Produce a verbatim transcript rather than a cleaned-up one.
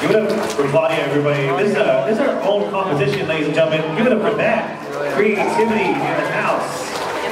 Give it up for Claudia, everybody. This is, a, this is our own competition, ladies and gentlemen. Give it up for that. Creativity in the house.